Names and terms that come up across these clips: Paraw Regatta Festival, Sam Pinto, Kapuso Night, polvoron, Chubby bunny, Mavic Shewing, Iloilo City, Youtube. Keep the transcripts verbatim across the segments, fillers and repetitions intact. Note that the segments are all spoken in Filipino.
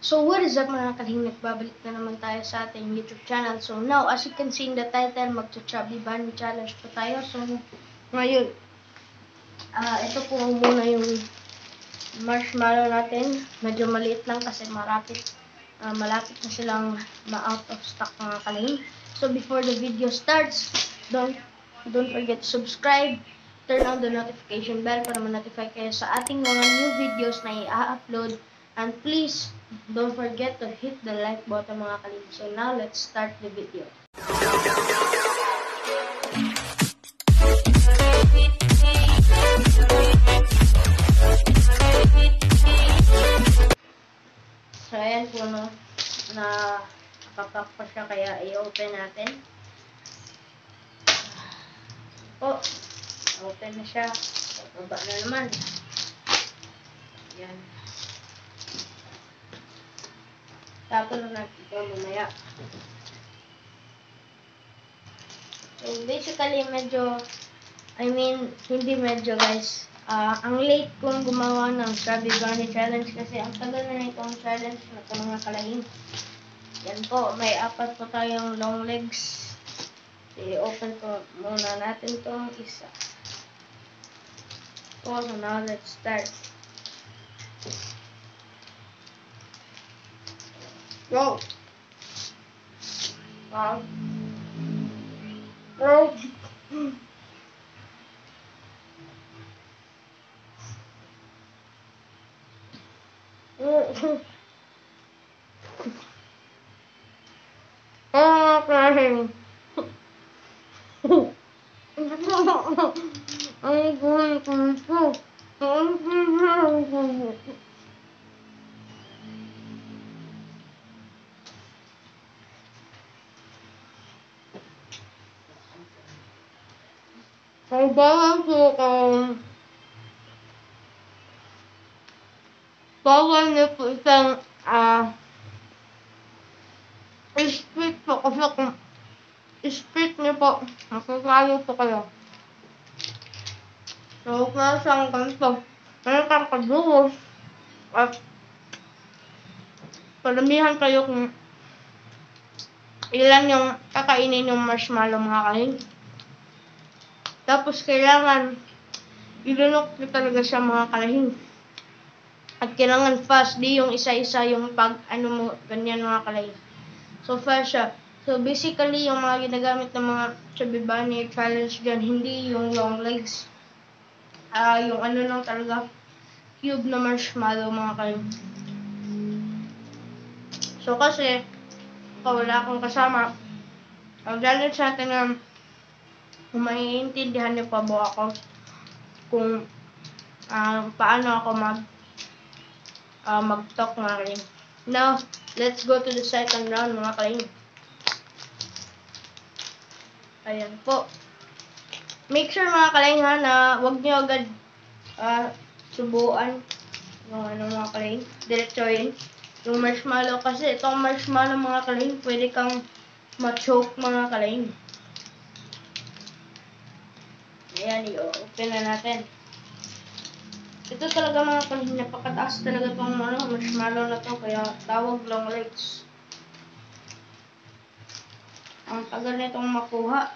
So what is up mga kalingnik, babalik na naman tayo sa ating YouTube channel. So now, as you can see in the title, magcha-chubby bunny challenge po tayo. So ngayon, uh, ito po muna yung marshmallow natin. Medyo maliit lang kasi marapit, uh, malapit na silang ma-out of stock mga kalingnik. So before the video starts, don't, don't forget to subscribe. Turn on the notification bell para ma-notify kayo sa ating mga new videos na i-upload. And please, don't forget to hit the like button mga kalingnik. So now, let's start the video. So, ayan po, no, na kapag pa siya, kaya i-open natin. O, open na siya. Baba na naman. Ayan. Tapos na natin ito mamaya. So, basically, medyo, I mean, hindi medyo, guys. Uh, ang late kong gumawa ng Chubby Bunny Challenge kasi ang tagal na itong challenge na ito mga kalahing. Yan po, may apat po tayong long legs. I-open ko muna natin itong isa. So, now let's start. Go! Wow! Wow! Ang bawang suka. Bawang niya po isang ah uh, split po kasi kung split niya po masasalo po kayo. So, kaya siyang ganito. Kaya kang kadugo. At palamihan kayo kung ilan yung kakainin yung marshmallow mga kain. Tapos, kailangan ilunok na talaga siya mga kalahing. At kailangan fast. Di yung isa-isa yung pag, ano mo, ganyan mga kalahing. So, fast siya. So, basically, yung mga ginagamit ng mga Chubby Bunny Challenge dyan, hindi yung long legs. Ah, uh, yung ano lang talaga, cube na marshmallow mga kalahing. So, kasi, wala akong kasama. Ang challenge natin ng kung maiintindihan niyo pa ba ako kung uh, paano ako mag uh, mag-talk mga kaling. Now, let's go to the second round mga kaling. Ayan po. Make sure mga kaling ha na huwag niyo agad uh, subuan yung ano mga kaling. Diretsoin yung marshmallow kasi itong marshmallow mga kaling pwede kang ma-choke mga kaling. Ayan, i-open na natin. Ito talaga mga kalahing, napakataas talaga itong ano, marshmallow na ito, kaya tawag long legs. Ang tagal na itong makuha.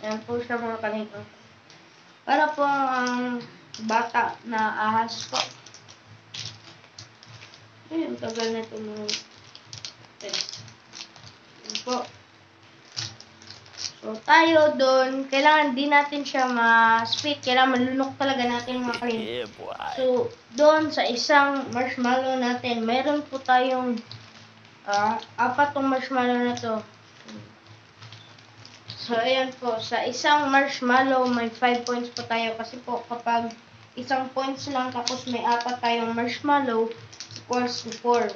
Ayan po siya mga kalahing. Para po ang bata na ahas ko. Ayan, tagal na itong ayan. Ayan po. So, tayo doon, kailangan din natin siya ma-split. Kailangan malunok talaga natin mga kain. Yeah, so, doon sa isang marshmallow natin, meron po tayong uh, apat tong marshmallow na to. So, ayan po. Sa isang marshmallow, may five points po tayo. Kasi po, kapag isang points lang, tapos may apat tayong marshmallow, equals to four.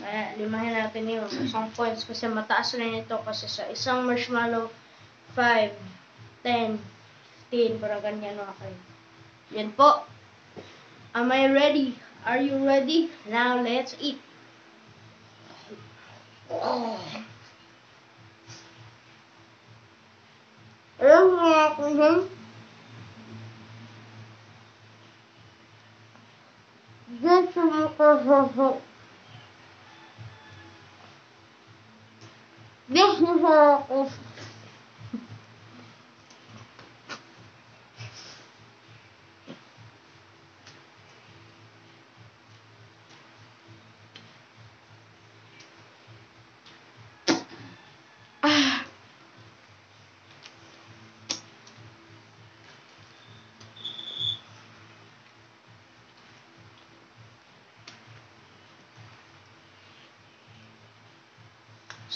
Kaya, limahin natin yun. Isang points. Kasi mataas rin ito. Kasi sa isang marshmallow, five, ten, fifteen. Parang ganyan mga kayo. Yan po. Am I ready? Are you ready? Now, let's eat. Oh. Alam mo mga kayo. Верхнего...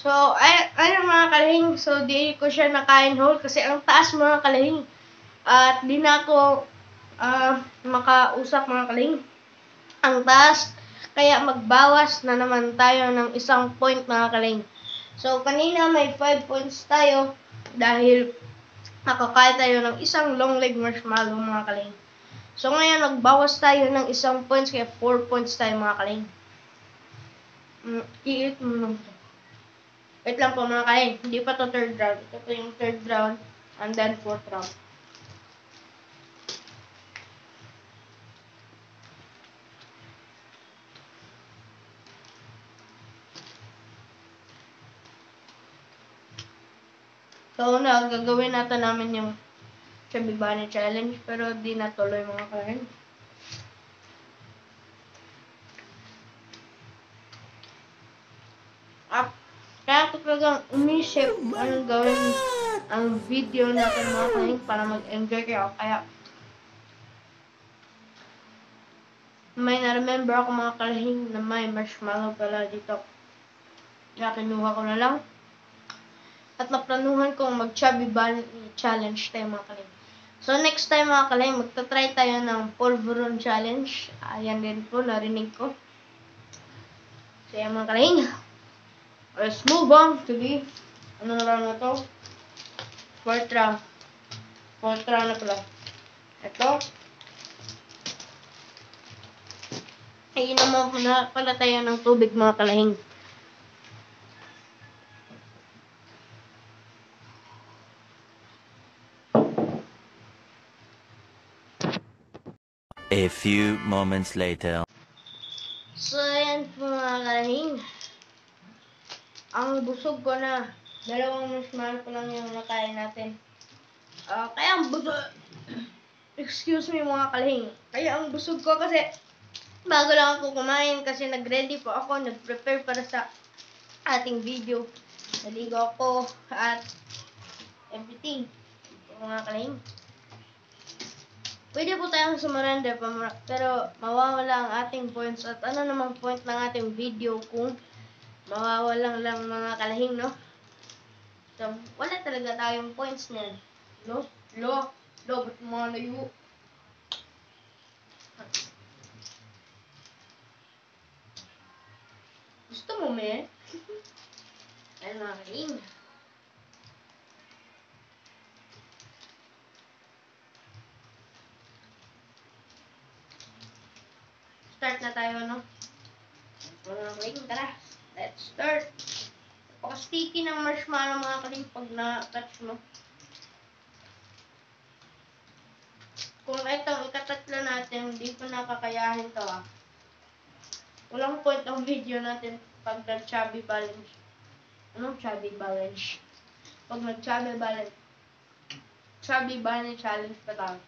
So, ay ayun mga kalahing, so di ko siya nakain whole kasi ang taas mga kalahing. At di na ako uh, makausap mga kalahing. Ang taas, kaya magbawas na naman tayo ng isang point mga kalahing. So, kanina may five points tayo dahil nakakain tayo ng isang long leg marshmallow mga kalahing. So, ngayon nagbawas tayo ng isang points kaya four points tayo mga kalahing. Mm, iit mo lang. Wait lang po mga kalahing, hindi pa to third round. Ito po yung third round and then fourth round. So una, gagawin natin namin yung Chubby Bunny Challenge pero di natuloy mga kalahing. Up. Kaya ako talagang umisip ang gawin ang video natin mga kalahing para mag-enjoy kayo. Kaya may na-remember ako mga kalahing na may marshmallow pala dito. Kaya kinuha ko na lang. At naplanuhan kong mag-chubby bunny challenge tayo mga kalahing. So next time mga kalahing, magta-try tayo ng polvoron challenge. Ayan din po, narinig ko. So yan mga kalahing. Let's move on to the, ano na round na to? Fourth round. Fourth round na pala. Ito. Ay, inom na pala tayo ng tubig mga kalahing. A few moments later. So, ayan po mga kalahing. Ang busog ko na. Dalawang marshmallow ko lang yung nakain natin. Uh, kaya ang busog... Excuse me mga kalahing. Kaya ang busog ko kasi bago lang ako kumain kasi nag-ready po ako. Nag-prepare para sa ating video. Naligo ako at everything. Ito mga kalahing. Pwede po tayong sumarender pero mawawala ang ating points at ano namang point ng ating video kung mawawalang lang mga kalahing, no? So, wala talaga tayong points niyan. No? Lo? Lo, ba't malayo? Gusto mo, men? Ayun, mga kalahing. Start na tayo, no? Mga kalahing, tara! Let's start. Napaka-sticky ng marshmallow mga kalahing pag na-touch mo. Kung itong ikatatlo natin, hindi ko nakakayahin to ah. Walang point ang video natin pag nag-chubby balance. Anong chubby balance? Pag nag-chubby balance. Chubby balance challenge pa tayo.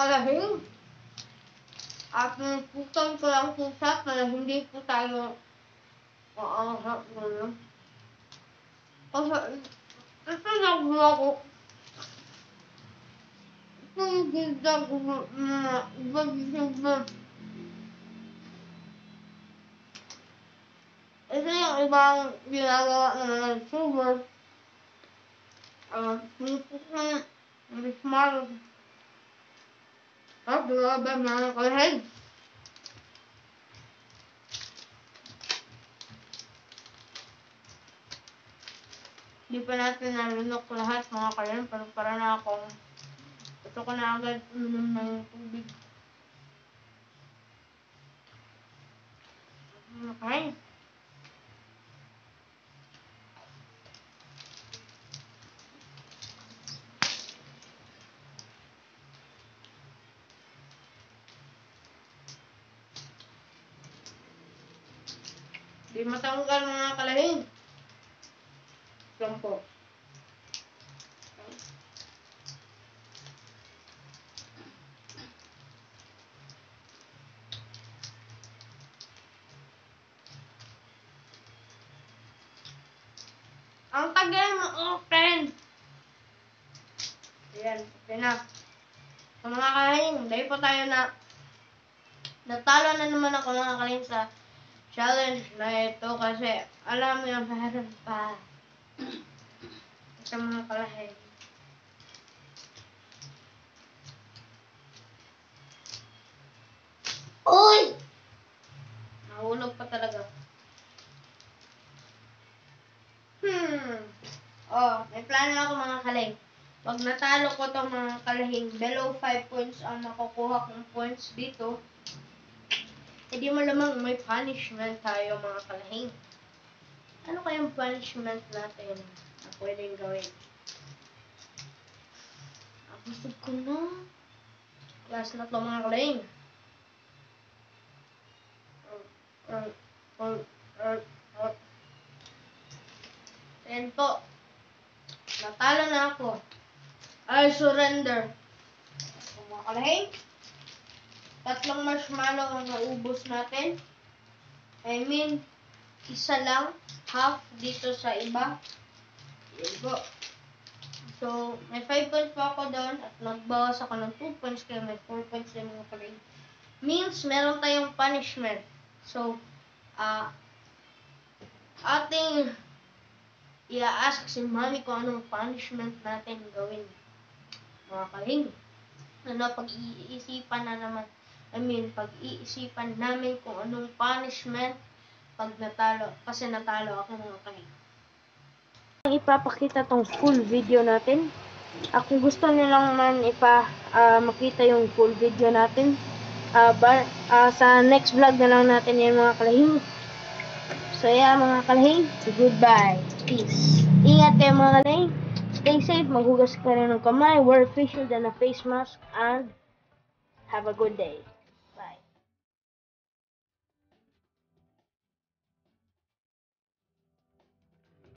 Kalahing at nagputol ko lang po siya para hindi po tayo maanghap mo na kasi ito lang po ako ito yung gilda ko mga iba-iba ito yung ibang ginagawa ng mga sugar at nipot na bismaro. Oh, grabe mga kalahing. Hindi pa natin nalunok lahat mga kalahing pero para na akong Gusto ko na agad uminom ng tubig. Okay. Di matanggal mga kalahin. Lampo. Ang tagal mag-open. Ayan, okay na. So, mga kalahin, dahil po tayo na natalo na naman ako mga kalahin sa challenge na ito kasi alam mo yung meron pa. Ito mga kalahin. Uy! Nahulog pa talaga. Hmm. Oh, may plano ako mga kalahin. Pag natalo ko itong mga kalahin, below five points ang makukuha kong points dito. Hindi mo lamang may punishment tayo mga kalahin. Ano kayang punishment natin na pwedeng gawin? Abusog ko na. Class na ito mga kalahin. Ayan po. Natalo na ako. I surrender. So, mga kalahin. Tatlong marshmallow ang naubos natin. I mean, isa lang. Half dito sa iba. Digo. So, may five points pa ako doon. At nagbawas ako ng two points. Kaya may four points na mga pala. Means, meron tayong punishment. So, uh, ating i-ask si Mami kung anong punishment natin gawin. Mga kaling. Ano, pag-iisipan na naman. I mean, pag-iisipan namin kung anong punishment pag natalo, kasi natalo ako mga kalahin. Ipapakita tong full video natin. Uh, kung gusto nyo lang man ipa, uh, makita yung full video natin, uh, bar, uh, sa next vlog na lang natin yan mga kalahin. So yeah mga kalahin, goodbye. Peace. Ingat kayo mga kalahin. Stay safe, maghugas ka rin ng kamay, wear a face shield and a face mask, and have a good day.